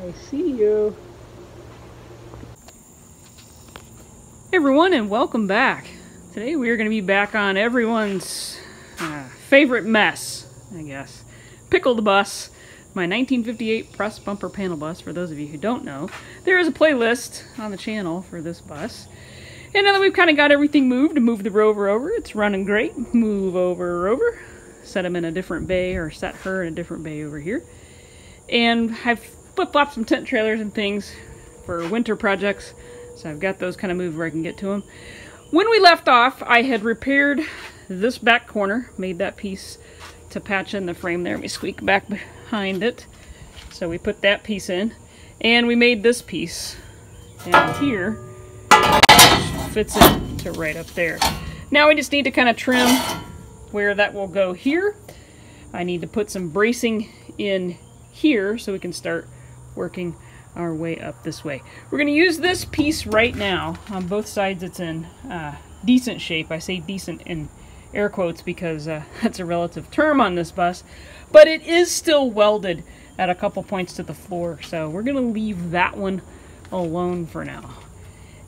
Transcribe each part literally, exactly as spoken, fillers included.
I see you. Hey everyone, and welcome back. Today we are going to be back on everyone's uh, favorite mess, I guess. Pickle the bus, my nineteen fifty-eight press bumper panel bus, for those of you who don't know. There is a playlist on the channel for this bus. And now that we've kind of got everything moved, move the Rover over, it's running great. Move over, Rover. Set him in a different bay, or set her in a different bay over here. And I've flip-flopped some tent trailers and things for winter projects, so I've got those kind of moved where I can get to them. When we left off, I had repaired this back corner, made that piece to patch in the frame there. Let me squeak back behind it. So we put that piece in, and we made this piece down here. Fits it to right up there. Now we just need to kind of trim where that will go here. I need to put some bracing in here so we can start working our way up this way. We're going to use this piece right now. On both sides it's in uh, decent shape. I say decent in air quotes because uh, that's a relative term on this bus, but it is still welded at a couple points to the floor, so we're going to leave that one alone for now.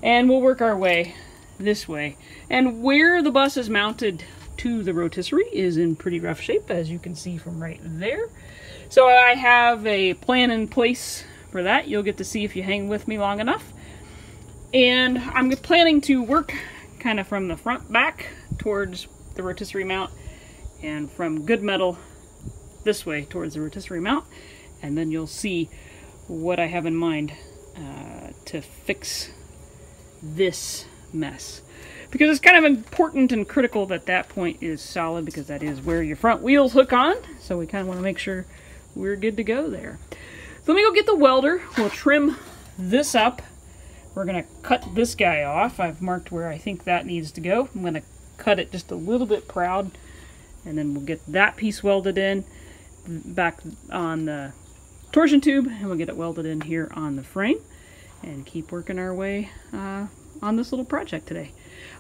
And we'll work our way this way. And where the bus is mounted to the rotisserie is in pretty rough shape, as you can see from right there. So I have a plan in place for that. You'll get to see if you hang with me long enough. And I'm planning to work kind of from the front back towards the rotisserie mount, and from good metal this way towards the rotisserie mount. And then you'll see what I have in mind uh, to fix this mess, because it's kind of important and critical that that point is solid, because that is where your front wheels hook on, so we kind of want to make sure we're good to go there. So let me go get the welder. We'll trim this up. We're going to cut this guy off. I've marked where I think that needs to go. I'm going to cut it just a little bit proud, and then we'll get that piece welded in back on the torsion tube, and we'll get it welded in here on the frame, and keep working our way uh, on this little project today.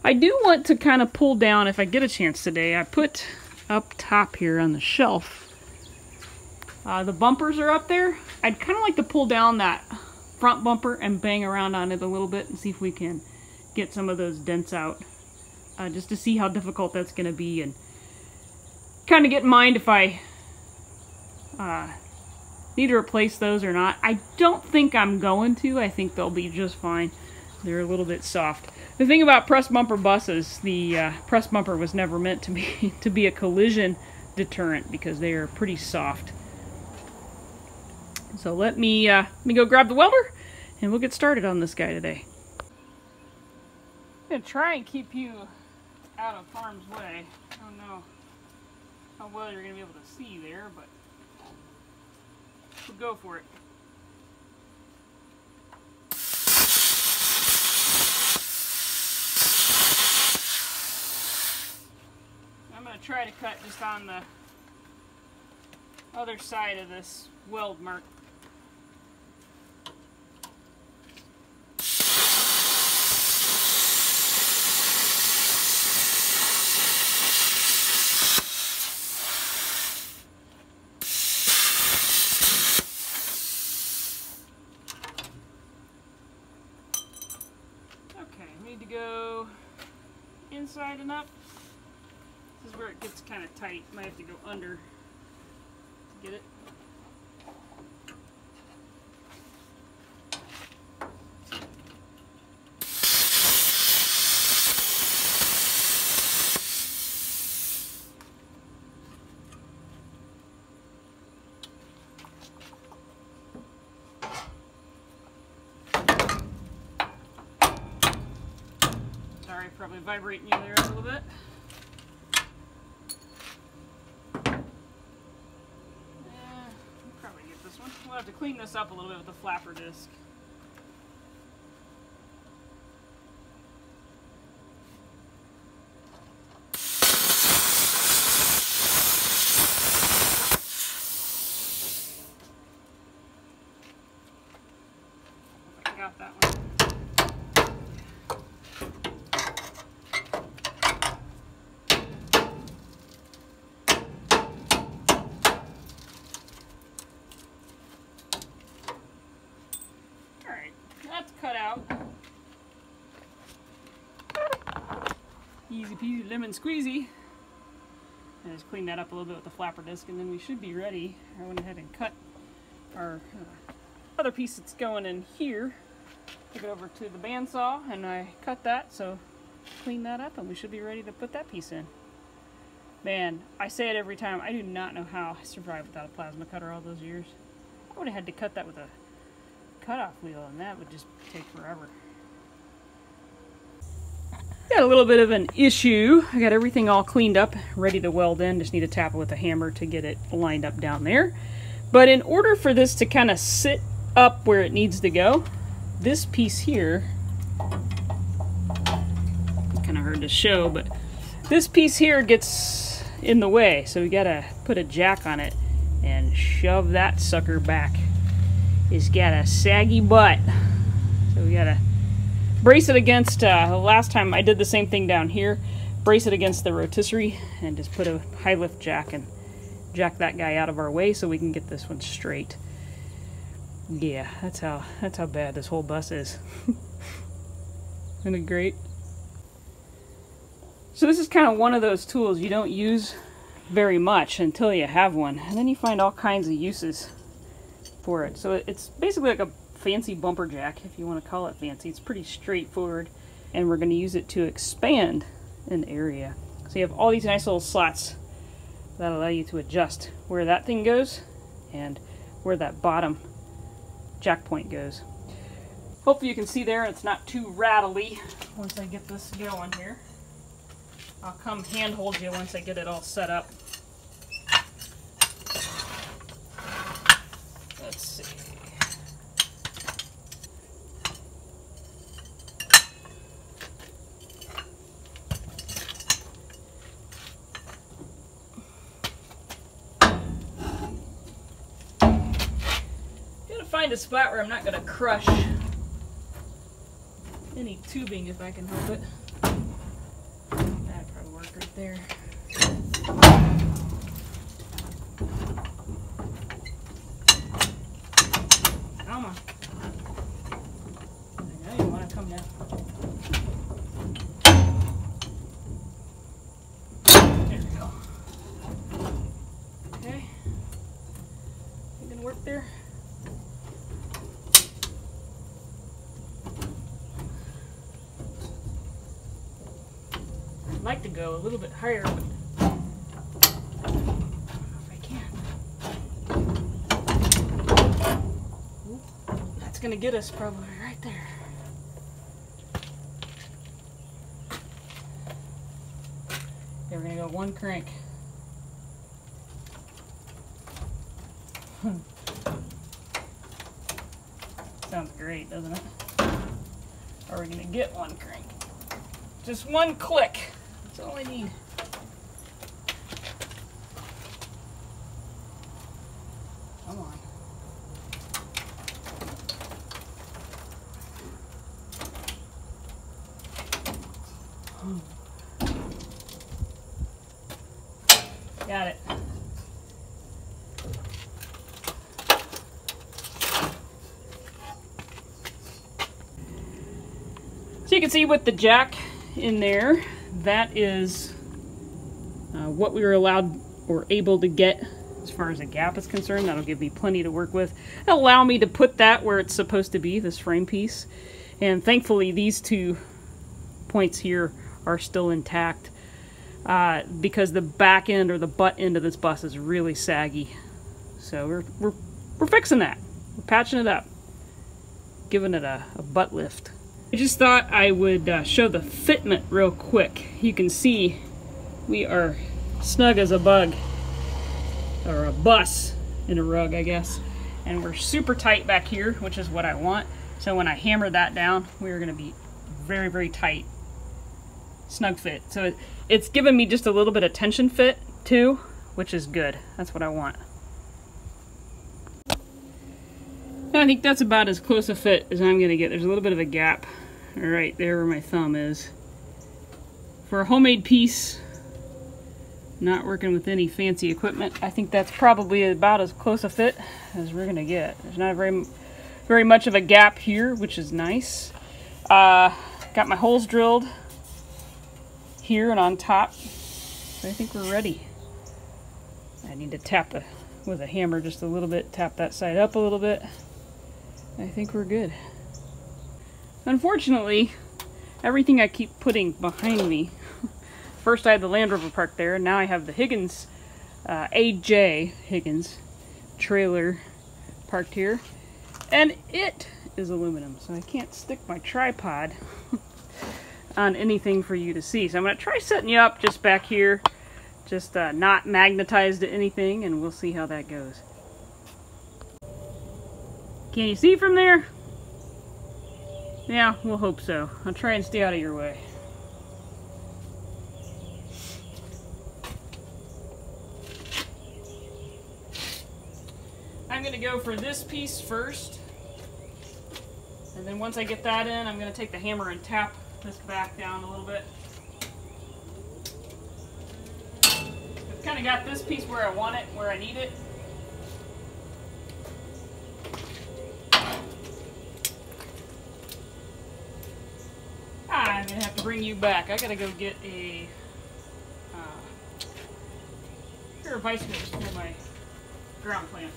I do want to kind of pull down, if I get a chance today, I put up top here on the shelf, uh, the bumpers are up there. I'd kind of like to pull down that front bumper and bang around on it a little bit and see if we can get some of those dents out, uh, just to see how difficult that's going to be, and kind of get in mind if I uh, need to replace those or not. I don't think I'm going to. I think they'll be just fine. They're a little bit soft. The thing about press bumper buses, the uh, press bumper was never meant to be to be a collision deterrent, because they are pretty soft. So let me uh, let me go grab the welder, and we'll get started on this guy today. I'm gonna try and keep you out of harm's way. I don't know how well you're gonna be able to see there, but we'll go for it. I'm going to try to cut just on the other side of this weld mark. Inside and up. This is where it gets kind of tight. Might have to go under to get it. Probably vibrating you there a little bit. Yeah, we'll probably get this one. We'll have to clean this up a little bit with the flapper disc. I got that one. out. Easy peasy lemon squeezy. And just clean that up a little bit with the flapper disc, and then we should be ready. I went ahead and cut our uh, other piece that's going in here. Took it over to the bandsaw, and I cut that, so clean that up, and we should be ready to put that piece in. Man, I say it every time, I do not know how I survived without a plasma cutter all those years. I would have had to cut that with a cutoff wheel, and that would just take forever. Got a little bit of an issue. I got everything all cleaned up, ready to weld in. Just need to tap it with a hammer to get it lined up down there. But in order for this to kind of sit up where it needs to go, this piece here, it's kind of hard to show, but this piece here gets in the way. So we gotta put a jack on it and shove that sucker back. It's got a saggy butt. So we gotta brace it against, uh, last time I did the same thing down here, brace it against the rotisserie and just put a high lift jack and jack that guy out of our way so we can get this one straight. Yeah, that's how, that's how bad this whole bus is. Isn't it great? So this is kind of one of those tools you don't use very much until you have one, and then you find all kinds of uses for it. So it's basically like a fancy bumper jack, if you want to call it fancy. It's pretty straightforward, and we're going to use it to expand an area. So you have all these nice little slots that allow you to adjust where that thing goes and where that bottom jack point goes. Hopefully you can see there it's not too rattly. Once I get this going here, I'll come handhold you once I get it all set up. Let's see. Find a spot where I'm not going to crush any tubing if I can help it. That'd probably work right there. Come on. I know you want to come down. There we go. Okay. You can work there. I'd like to go a little bit higher, but I don't know if I can. Ooh, that's going to get us probably right there. Okay, we're going to go one crank. Sounds great, doesn't it? Or we're going to get one crank. Just one click. That's all I need. Come on. Mm. Got it. So you can see with the jack in there, that is uh, what we were allowed or able to get as far as a gap is concerned. That'll give me plenty to work with. That'll allow me to put that where it's supposed to be, this frame piece. And thankfully these two points here are still intact uh, because the back end or the butt end of this bus is really saggy. So we're, we're, we're fixing that. We're patching it up, giving it a, a butt lift. I just thought I would uh, show the fitment real quick. You can see we are snug as a bug, or a bus in a rug, I guess. And we're super tight back here, which is what I want. So when I hammer that down, we're gonna be very, very tight, snug fit. So it, it's given me just a little bit of tension fit too, which is good. That's what I want. I think that's about as close a fit as I'm gonna get. There's a little bit of a gap right there where my thumb is. For a homemade piece, not working with any fancy equipment, I think that's probably about as close a fit as we're gonna get. There's not very, very much of a gap here, which is nice. Uh, got my holes drilled here and on top. So I think we're ready. I need to tap a, with a hammer just a little bit, tap that side up a little bit. I think we're good. Unfortunately, everything I keep putting behind me. First I had the Land Rover parked there, and now I have the Higgins, uh, A J Higgins trailer parked here. And it is aluminum, so I can't stick my tripod on anything for you to see. So I'm going to try setting you up just back here, just uh, not magnetized to anything, and we'll see how that goes. Can you see from there? Yeah, we'll hope so. I'll try and stay out of your way. I'm going to go for this piece first, and then once I get that in, I'm going to take the hammer and tap this back down a little bit. I've kind of got this piece where I want it, where I need it. I'm going to have to bring you back. I got to go get a uh, pair of vice grips for my ground plant.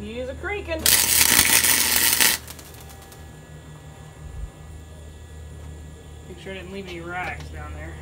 He's a creaking. Make sure I didn't leave any rags down there.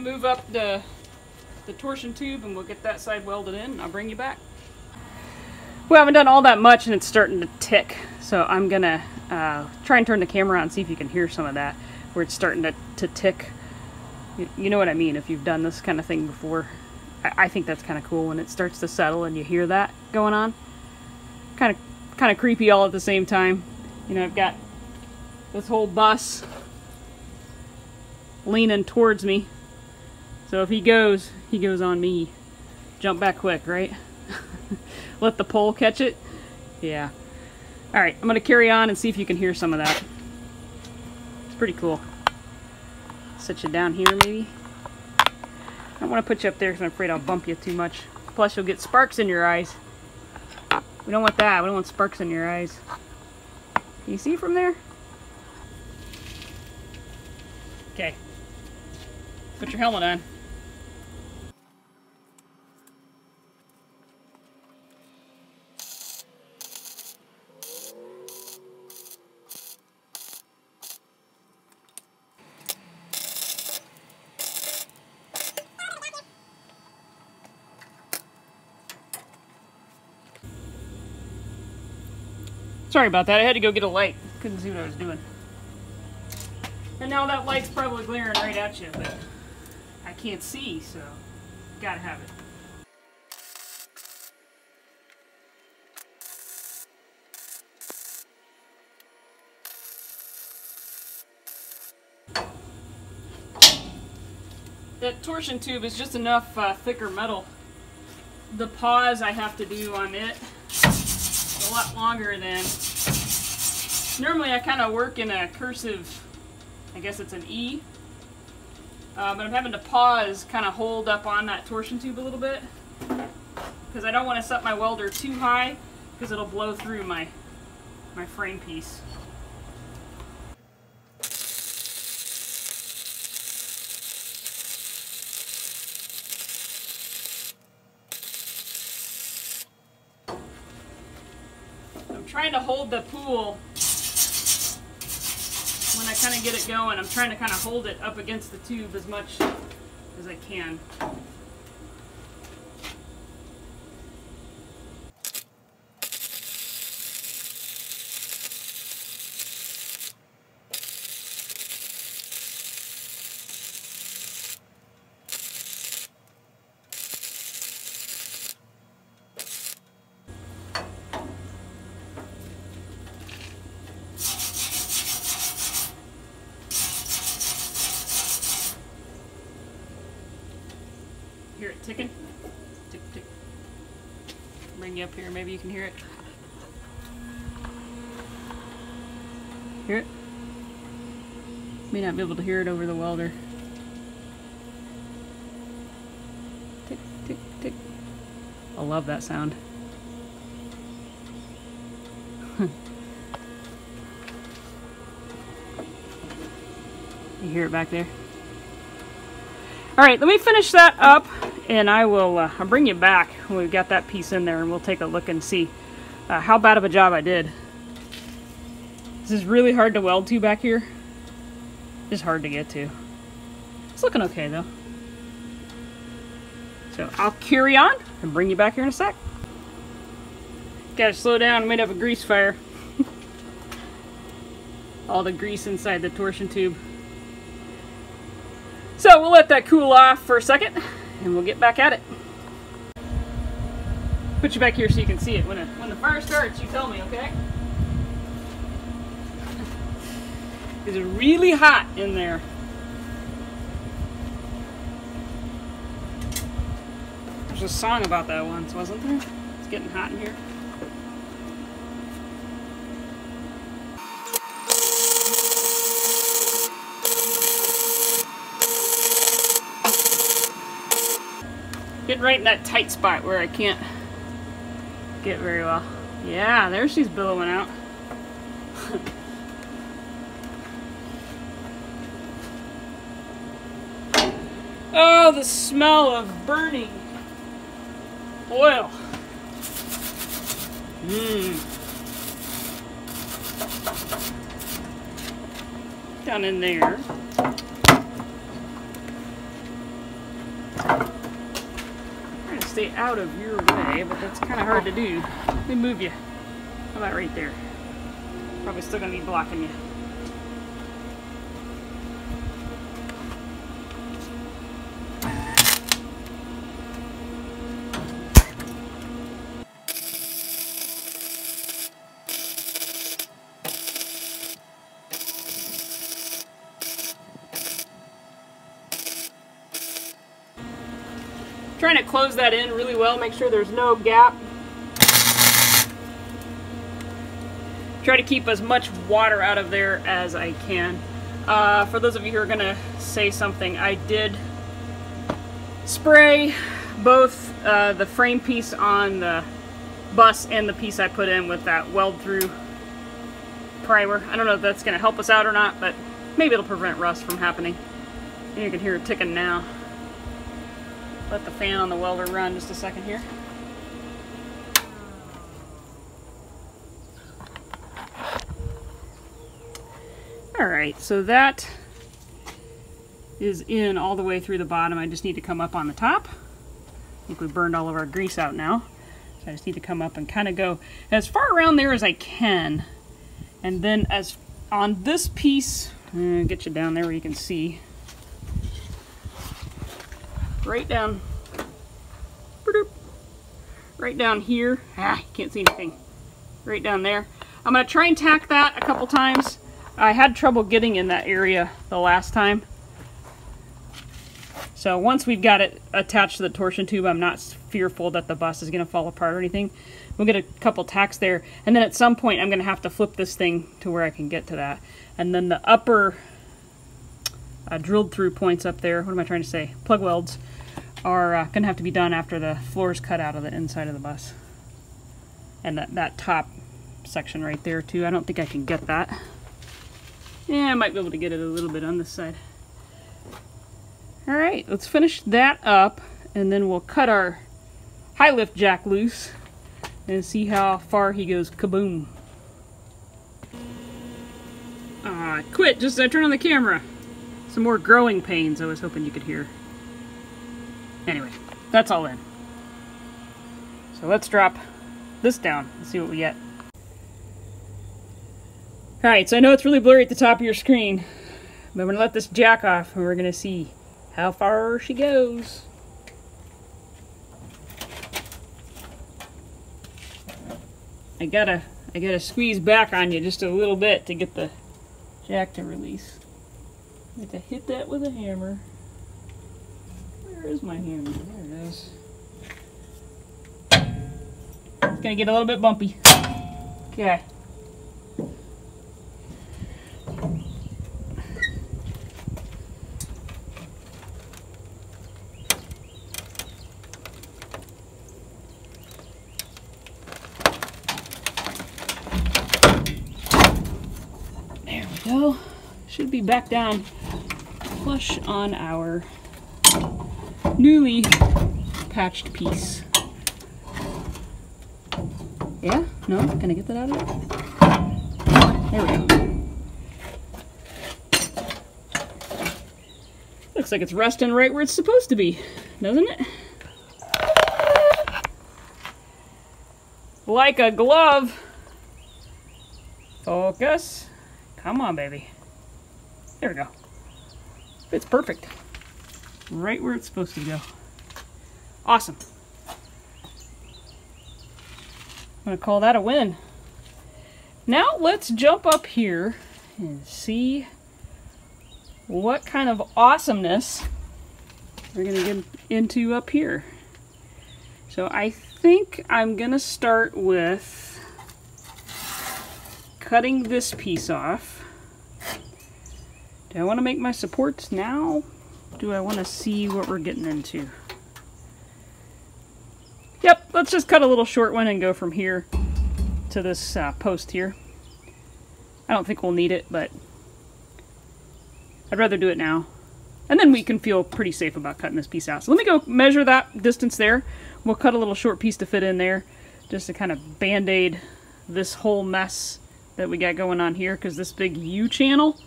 Move up the, the torsion tube and we'll get that side welded in, and I'll bring you back. Well, I haven't done all that much and it's starting to tick, so I'm gonna uh, try and turn the camera on and see if you can hear some of that where it's starting to, to tick. You, you know what I mean, if you've done this kind of thing before. I, I think that's kind of cool when it starts to settle and you hear that going on. Kind of kind of creepy all at the same time. You know, I've got this whole bus leaning towards me. So if he goes, he goes on me. Jump back quick, right? Let the pole catch it? Yeah. Alright, I'm going to carry on and see if you can hear some of that. It's pretty cool. Set you down here, maybe? I don't want to put you up there because I'm afraid I'll bump you too much. Plus, you'll get sparks in your eyes. We don't want that. We don't want sparks in your eyes. Can you see from there? Okay. Put your helmet on. Sorry about that, I had to go get a light. Couldn't see what I was doing. And now that light's probably glaring right at you, but I can't see, so gotta have it. That torsion tube is just enough uh, thicker metal. The pause I have to do on it is a lot longer than... Normally I kind of work in a cursive, I guess it's an E. Uh, but I'm having to pause, kind of hold up on that torsion tube a little bit, because I don't want to set my welder too high, because it'll blow through my, my frame piece. trying to hold the pool when I kind of get it going. I'm trying to kind of hold it up against the tube as much as I can. Hear it ticking? Tick, tick. Bring you up here, maybe you can hear it. Hear it? May not be able to hear it over the welder. Tick, tick, tick. I love that sound. You hear it back there? All right, let me finish that up, and I will uh, I'll bring you back when we've got that piece in there, and we'll take a look and see uh, how bad of a job I did. This is really hard to weld to back here. It's hard to get to. It's looking okay, though. So I'll carry on and bring you back here in a sec. Gotta slow down. I made up a grease fire. All the grease inside the torsion tube. So we'll let that cool off for a second, and we'll get back at it. Put you back here so you can see it. When, it, when the fire starts, you tell me, okay? It's really hot in there. There's a song about that once, wasn't there? It's getting hot in here. Getting right in that tight spot where I can't get very well. Yeah, there she's billowing out. Oh, the smell of burning oil. Mmm. Down in there. Out of your way, but that's kind of hard to do. Let me move you. How about right there? Probably still gonna be blocking you. Trying to close that in really well, make sure there's no gap. Try to keep as much water out of there as I can. Uh, for those of you who are gonna say something, I did spray both uh, the frame piece on the bus and the piece I put in with that weld through primer. I don't know if that's gonna help us out or not, but maybe it'll prevent rust from happening. And you can hear it ticking now. Let the fan on the welder run just a second here. All right, so that is in all the way through the bottom. I just need to come up on the top. I think we burned all of our grease out now. So I just need to come up and kind of go as far around there as I can. And then as on this piece, I'll get you down there where you can see. Right down, right down here. Ah, can't see anything. Right down there. I'm gonna try and tack that a couple times. I had trouble getting in that area the last time. So once we've got it attached to the torsion tube, I'm not fearful that the bus is gonna fall apart or anything. We'll get a couple tacks there. And then at some point, I'm gonna have to flip this thing to where I can get to that. And then the upper uh, drilled through points up there, what am I trying to say? Plug welds. Are uh, going to have to be done after the floor is cut out of the inside of the bus. And that, that top section right there too, I don't think I can get that. Yeah, I might be able to get it a little bit on this side. Alright, let's finish that up and then we'll cut our high lift jack loose and see how far he goes kaboom. I quit just as I turn on the camera. Some more growing pains I was hoping you could hear. Anyway, that's all in. So let's drop this down and see what we get. Alright, so I know it's really blurry at the top of your screen, but I'm going to let this jack off and we're going to see how far she goes. I gotta, I gotta squeeze back on you just a little bit to get the jack to release. I have to hit that with a hammer. Where is my hammer? There it is. It's gonna get a little bit bumpy. Okay. There we go. Should be back down flush on our newly patched piece. Yeah? No? Can I get that out of it? There we go. Looks like it's resting right where it's supposed to be, doesn't it? Like a glove. Focus. Come on, baby. There we go. It's perfect. Right where it's supposed to go. Awesome. I'm gonna call that a win. Now let's jump up here and see what kind of awesomeness we're gonna get into up here. So I think I'm gonna start with cutting this piece off. Do I want to make my supports now? Do I want to see what we're getting into? Yep, let's just cut a little short one and go from here to this uh, post here. I don't think we'll need it, but I'd rather do it now. And then we can feel pretty safe about cutting this piece out. So let me go measure that distance there. We'll cut a little short piece to fit in there just to kind of band-aid this whole mess that we got going on here, because this big U channel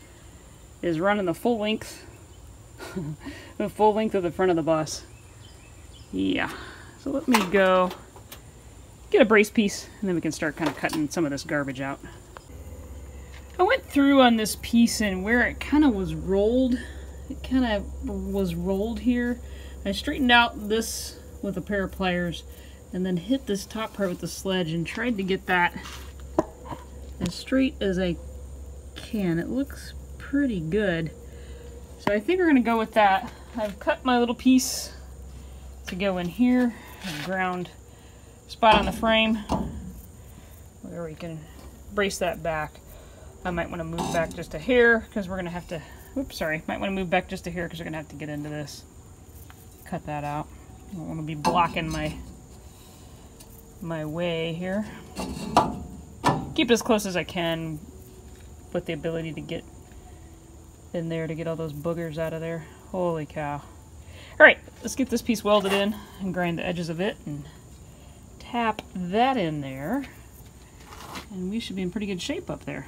is running the full length, the full length of the front of the bus. Yeah. So let me go get a brace piece, and then we can start kind of cutting some of this garbage out. I went through on this piece and where it kind of was rolled, it kind of was rolled here. I straightened out this with a pair of pliers and then hit this top part with the sledge and tried to get that as straight as I can. It looks pretty good. So I think we're going to go with that. I've cut my little piece to go in here. Ground spot on the frame where we can brace that back. I might want to move back just a hair because we're gonna have to oops sorry might want to move back just a hair because we're gonna have to get into this. Cut that out. I don't want to be blocking my my way here. Keep it as close as I can with the ability to get in there to get all those boogers out of there. Holy cow. Alright, let's get this piece welded in and grind the edges of it and tap that in there. And we should be in pretty good shape up there.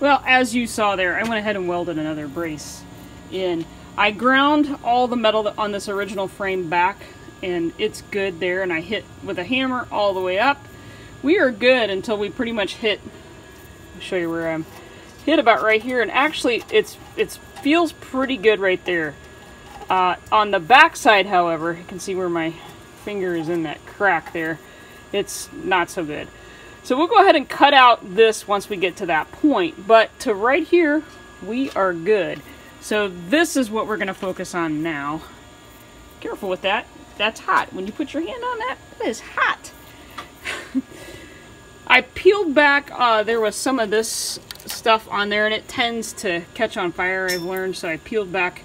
Well, as you saw there, I went ahead and welded another brace in. I ground all the metal on this original frame back, and it's good there, and I hit with a hammer all the way up. We are good until we pretty much hit, I'll show you where I'm, hit about right here, and actually it's it's feels pretty good right there. Uh, on the back side, however, you can see where my finger is in that crack there. It's not so good. So we'll go ahead and cut out this once we get to that point, but to right here, we are good. So this is what we're gonna focus on now. Careful with that, that's hot. When you put your hand on that, that is hot. I peeled back, uh, there was some of this stuff on there and it tends to catch on fire, I've learned, so I peeled back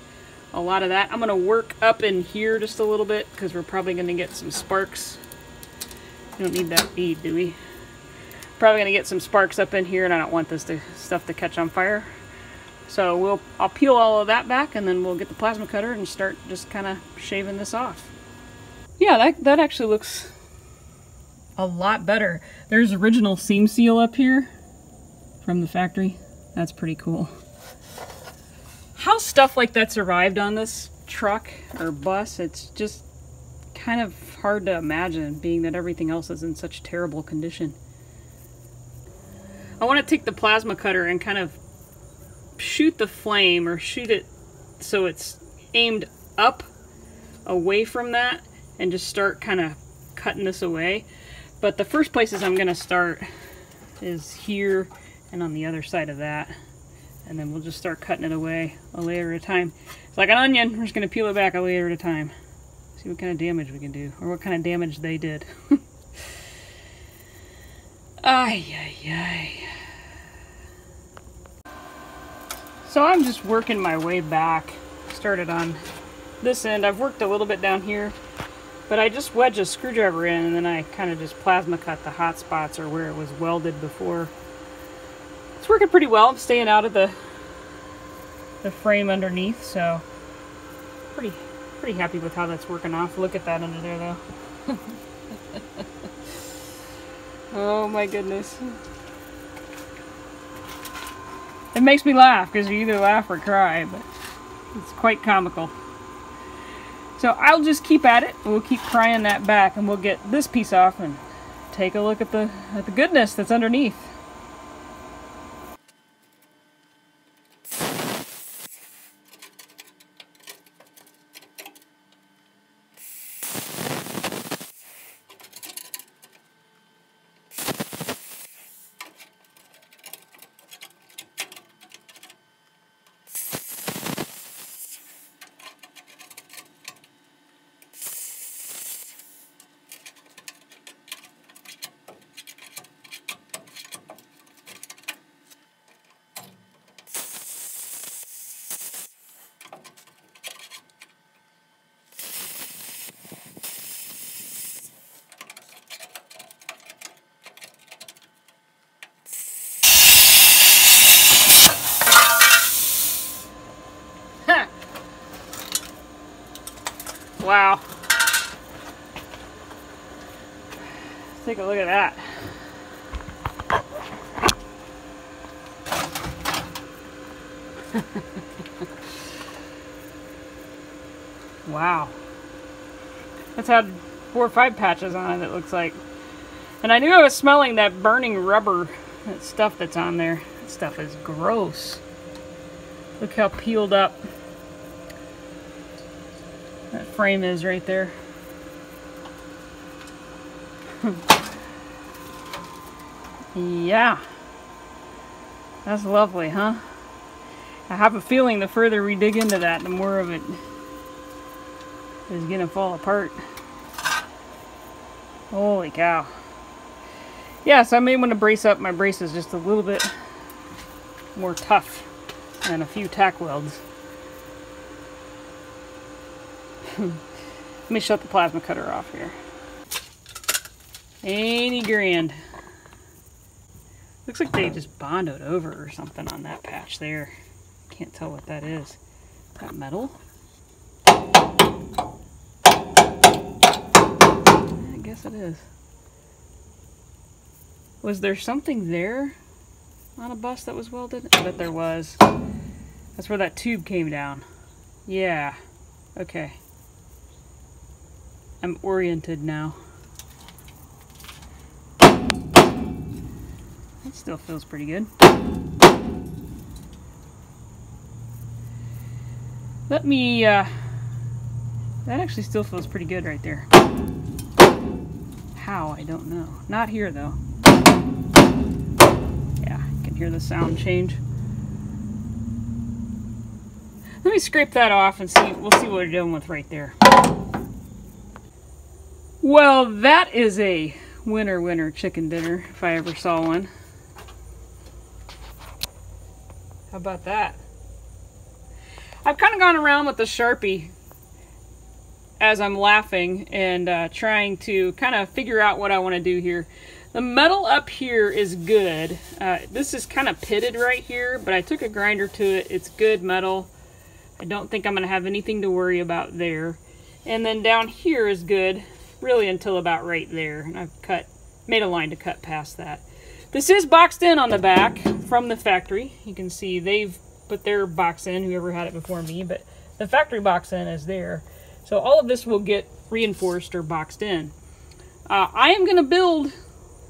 a lot of that. I'm going to work up in here just a little bit because we're probably going to get some sparks. We don't need that bead, do we? Probably going to get some sparks up in here, and I don't want this to, stuff to catch on fire. So we'll, I'll peel all of that back, and then we'll get the plasma cutter and start just kind of shaving this off. Yeah, that, that actually looks a lot better. There's original seam seal up here from the factory. That's pretty cool. How stuff like that's arrived on this truck or bus, it's just kind of hard to imagine, being that everything else is in such terrible condition. I want to take the plasma cutter and kind of shoot the flame, or shoot it so it's aimed up away from that, and just start kind of cutting this away. But the first places I'm going to start is here and on the other side of that, and then we'll just start cutting it away a layer at a time. It's like an onion, we're just going to peel it back a layer at a time, see what kind of damage we can do, or what kind of damage they did. Ay, ay, ay. So I'm just working my way back. Started on this end. I've worked a little bit down here, but I just wedge a screwdriver in, and then I kind of just plasma cut the hot spots, or where it was welded before. It's working pretty well. I'm staying out of the the frame underneath, so pretty pretty happy with how that's working off. Look at that under there, though. Oh my goodness. It makes me laugh, because you either laugh or cry, but it's quite comical. So I'll just keep at it, and we'll keep prying that back, and we'll get this piece off and take a look at the, at the goodness that's underneath. Wow. Take a look at that. Wow. That's had four or five patches on it, it looks like. And I knew I was smelling that burning rubber, that stuff that's on there. That stuff is gross. Look how peeled up that frame is right there. Yeah. That's lovely, huh? I have a feeling the further we dig into that, the more of it is gonna fall apart. Holy cow. Yeah, so I may want to brace up my braces just a little bit more tough, and a few tack welds. Let me shut the plasma cutter off here. Ain't grand. Looks like they just bondoed over or something on that patch there. Can't tell what that is. Is that metal? I guess it is. Was there something there on a bus that was welded? I bet there was. That's where that tube came down. Yeah. Okay. I'm oriented now. It still feels pretty good. Let me, uh, that actually still feels pretty good right there. How, I don't know. Not here though. Yeah, I can hear the sound change. Let me scrape that off and see, we'll see what we're dealing with right there. Well, that is a winner, winner chicken dinner, if I ever saw one. How about that? I've kind of gone around with the Sharpie as I'm laughing and uh, trying to kind of figure out what I want to do here. The metal up here is good. Uh, this is kind of pitted right here, but I took a grinder to it. It's good metal. I don't think I'm going to have anything to worry about there. And then down here is good, really until about right there. And I've cut, made a line to cut past that. This is boxed in on the back from the factory. You can see they've put their box in, whoever had it before me, but the factory box in is there. So all of this will get reinforced or boxed in. Uh, I am going to build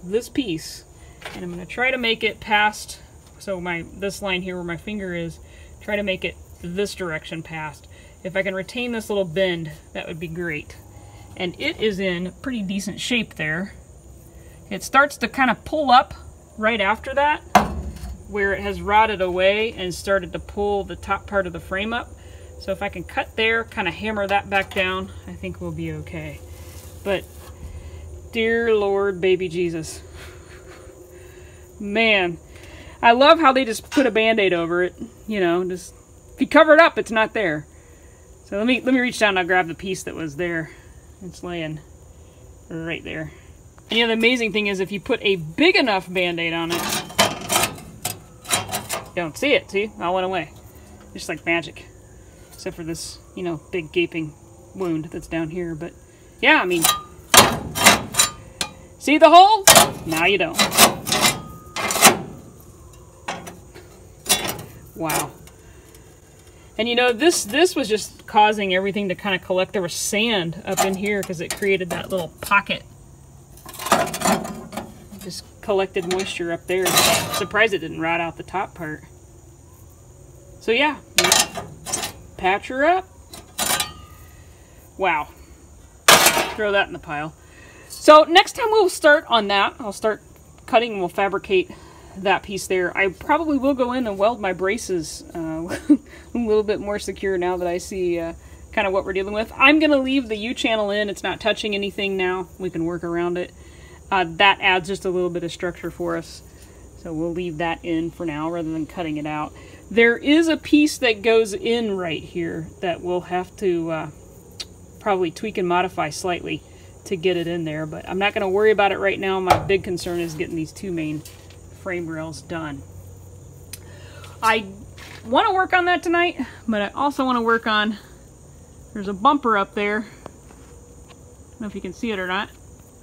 this piece, and I'm going to try to make it past, so my this line here where my finger is, try to make it this direction past. If I can retain this little bend, that would be great. And it is in pretty decent shape there. It starts to kind of pull up right after that, where it has rotted away and started to pull the top part of the frame up. So if I can cut there, kind of hammer that back down, I think we'll be okay. But dear Lord, baby Jesus. Man, I love how they just put a Band-Aid over it. You know, just, if you cover it up, it's not there. So let me, let me reach down and I'll grab the piece that was there. It's laying right there. And you know, the amazing thing is if you put a big enough Band-Aid on it, you don't see it, see? It all went away. Just like magic. Except for this, you know, big gaping wound that's down here. But yeah, I mean, see the hole? Now you don't. Wow. And you know, this this was just causing everything to kind of collect. There was sand up in here because it created that little pocket. It just collected moisture up there. I'm surprised it didn't rot out the top part. So yeah, patch her up. Wow. Throw that in the pile. So next time we'll start on that. I'll start cutting and we'll fabricate that piece there. I probably will go in and weld my braces. Uh, a little bit more secure now that I see uh, kind of what we're dealing with. I'm going to leave the U-channel in. It's not touching anything now. We can work around it. Uh, that adds just a little bit of structure for us. So we'll leave that in for now rather than cutting it out. There is a piece that goes in right here that we'll have to uh, probably tweak and modify slightly to get it in there, but I'm not going to worry about it right now. My big concern is getting these two main frame rails done. I want to work on that tonight, but I also want to work on, there's a bumper up there. I don't know if you can see it or not,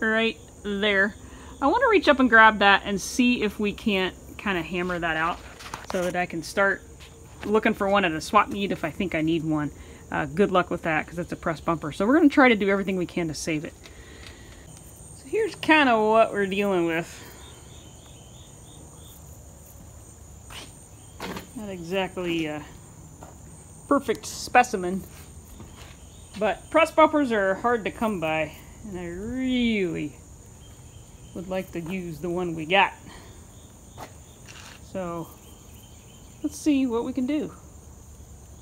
right there. I want to reach up and grab that and see if we can't kind of hammer that out so that I can start looking for one at a swap meet if I think I need one. Uh, good luck with that because it's a press bumper. So we're going to try to do everything we can to save it. So here's kind of what we're dealing with. Not exactly a perfect specimen, but press bumpers are hard to come by, and I really would like to use the one we got. So let's see what we can do.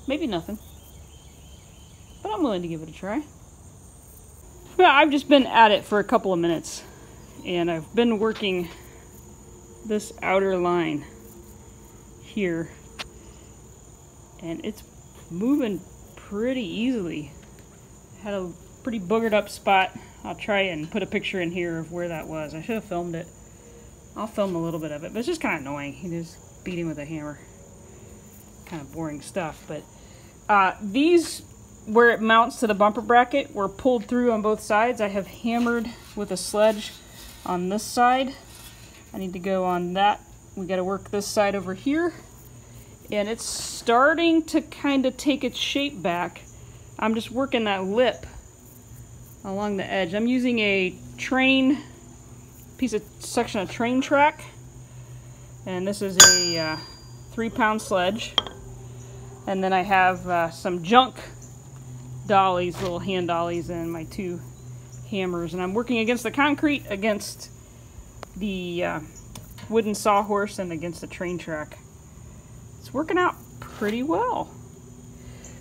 Maybe nothing, but I'm willing to give it a try. Well, I've just been at it for a couple of minutes, and I've been working this outer line here. And it's moving pretty easily. Had a pretty boogered up spot. I'll try and put a picture in here of where that was. I should have filmed it. I'll film a little bit of it, but it's just kind of annoying. You just beat him with a hammer. Kind of boring stuff, but uh, these, where it mounts to the bumper bracket, were pulled through on both sides. I have hammered with a sledge on this side. I need to go on that. We got to work this side over here. And it's starting to kind of take its shape back. I'm just working that lip along the edge. I'm using a train, piece of section of train track. And this is a uh, three pound sledge. And then I have uh, some junk dollies, little hand dollies, and my two hammers. And I'm working against the concrete, against the uh, wooden sawhorse, and against the train track. It's working out pretty well.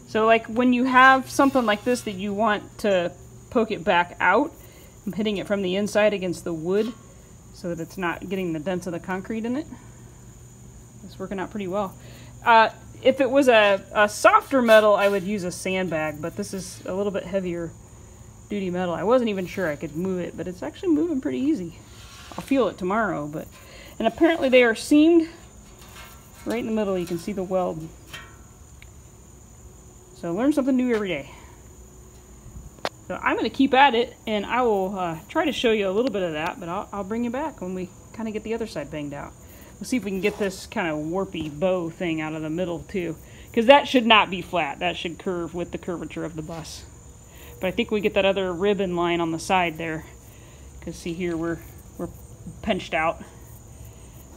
So like when you have something like this that you want to poke it back out, I'm hitting it from the inside against the wood so that it's not getting the dents of the concrete in it. It's working out pretty well. Uh, if it was a, a softer metal, I would use a sandbag, but this is a little bit heavier duty metal. I wasn't even sure I could move it, but it's actually moving pretty easy. I'll feel it tomorrow, but... And apparently they are seamed right in the middle. You can see the weld. So learn something new every day. So I'm going to keep at it, and I will uh, try to show you a little bit of that, but I'll, I'll bring you back when we kind of get the other side banged out. We'll see if we can get this kind of warpy bow thing out of the middle, too. Because that should not be flat. That should curve with the curvature of the bus. But I think we get that other ribbon line on the side there. Because see here, we're, we're pinched out.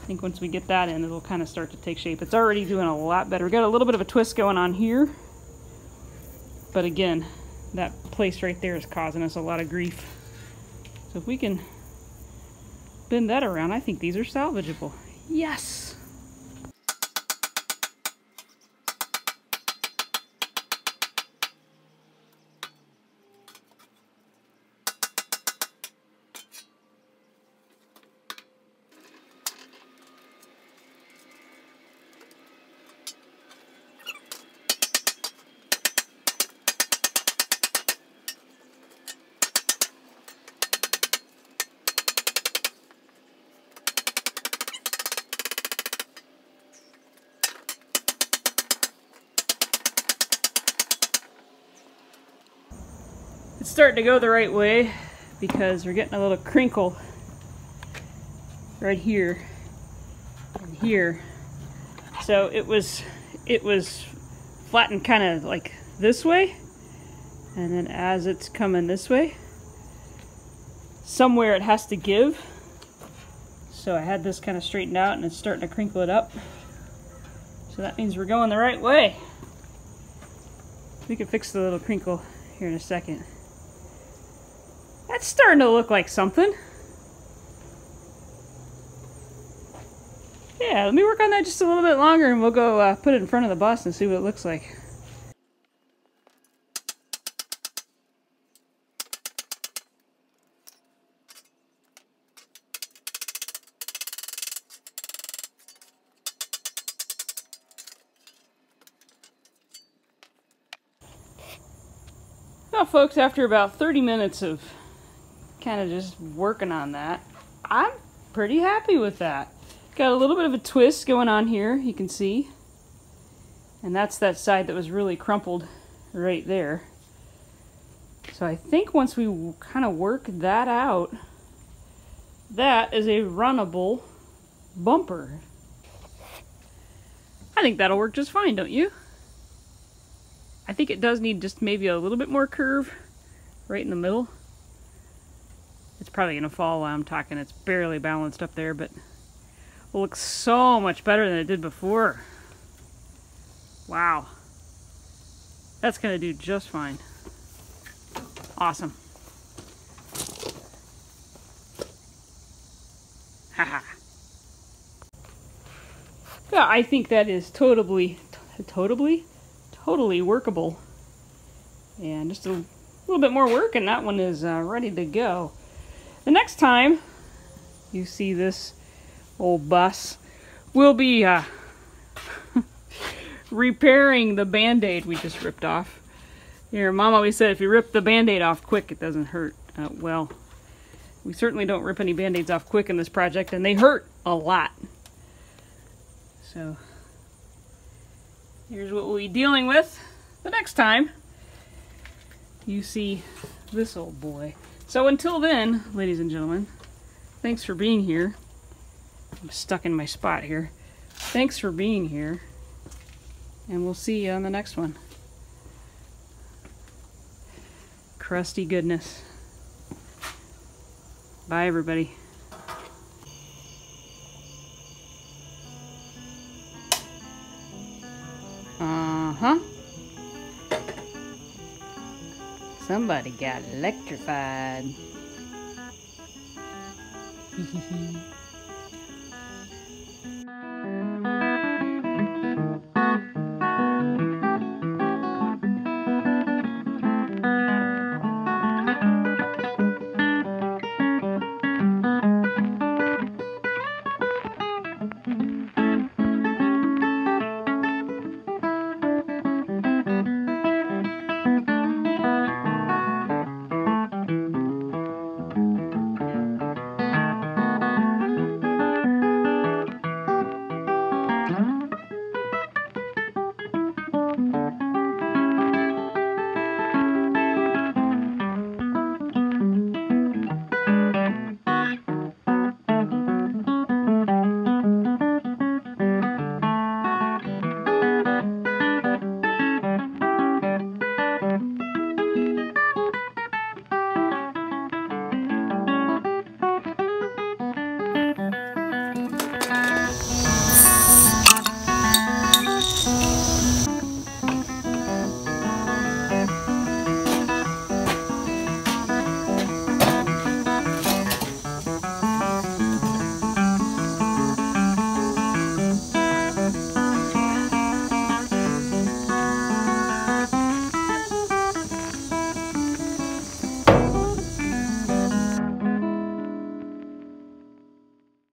I think once we get that in, it'll kind of start to take shape. It's already doing a lot better. We got a little bit of a twist going on here. But again, that place right there is causing us a lot of grief. So if we can bend that around, I think these are salvageable. Yes! It's starting to go the right way because we're getting a little crinkle right here and here. So it was it was flattened kind of like this way, and then as it's coming this way, somewhere it has to give. So I had this kind of straightened out, and it's starting to crinkle it up. So that means we're going the right way. We can fix the little crinkle here in a second. That's starting to look like something. Yeah, let me work on that just a little bit longer, and we'll go uh, put it in front of the bus and see what it looks like. Well, folks, after about thirty minutes of kind of just working on that, I'm pretty happy with that. Got a little bit of a twist going on here, you can see, and that's that side that was really crumpled right there. So I think once we kind of work that out, that is a runnable bumper. I think that'll work just fine, don't you? I think it does need just maybe a little bit more curve right in the middle. It's probably gonna fall while I'm talking. It's barely balanced up there, but it looks so much better than it did before. Wow. That's gonna do just fine. Awesome. Haha. Yeah, I think that is totally, totally? Totally workable, and just a little bit more work, and that one is uh, ready to go. The next time you see this old bus, we'll be uh, repairing the Band-Aid we just ripped off. Your mom always said if you rip the Band-Aid off quick, it doesn't hurt. Uh, well, we certainly don't rip any Band-Aids off quick in this project, and they hurt a lot. So here's what we'll be dealing with the next time you see this old boy. So until then, ladies and gentlemen, thanks for being here. I'm stuck in my spot here. Thanks for being here, and we'll see you on the next one. Crusty goodness. Bye, everybody. Uh-huh. Somebody got electrified.